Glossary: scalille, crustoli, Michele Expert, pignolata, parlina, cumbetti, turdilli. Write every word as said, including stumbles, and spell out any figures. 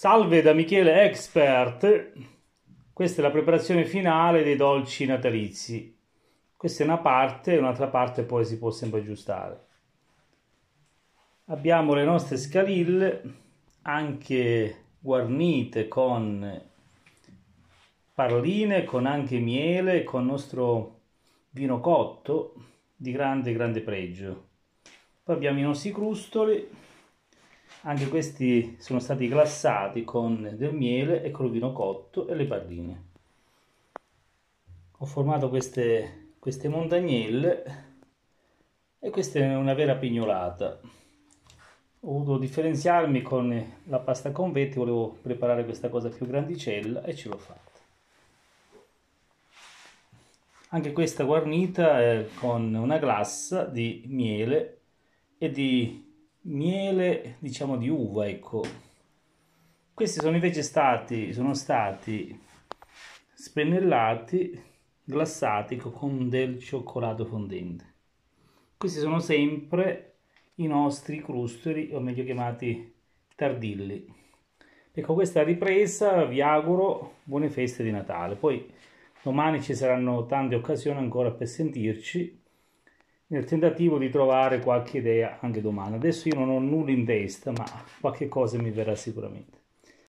Salve da Michele Expert, questa è la preparazione finale dei dolci natalizi. Questa è una parte, un'altra parte poi si può sempre aggiustare. Abbiamo le nostre scalille, anche guarnite con parline, con anche miele, con il nostro vino cotto di grande grande pregio. Poi abbiamo i nostri crustoli, anche questi sono stati glassati con del miele e col vino cotto e le parline. Ho formato queste, queste montagnelle e questa è una vera pignolata. Ho voluto differenziarmi con la pasta cumbetti, volevo preparare questa cosa più grandicella e ce l'ho fatta. Anche questa guarnita è con una glassa di miele e di miele, diciamo, di uva, ecco. Questi sono invece stati, sono stati spennellati, glassati con del cioccolato fondente. Questi sono sempre i nostri crustoli, o meglio chiamati turdilli. Ecco, questa ripresa, vi auguro buone feste di Natale. Poi domani ci saranno tante occasioni ancora per sentirci, nel tentativo di trovare qualche idea anche domani. Adesso io non ho nulla in testa, ma qualche cosa mi verrà sicuramente.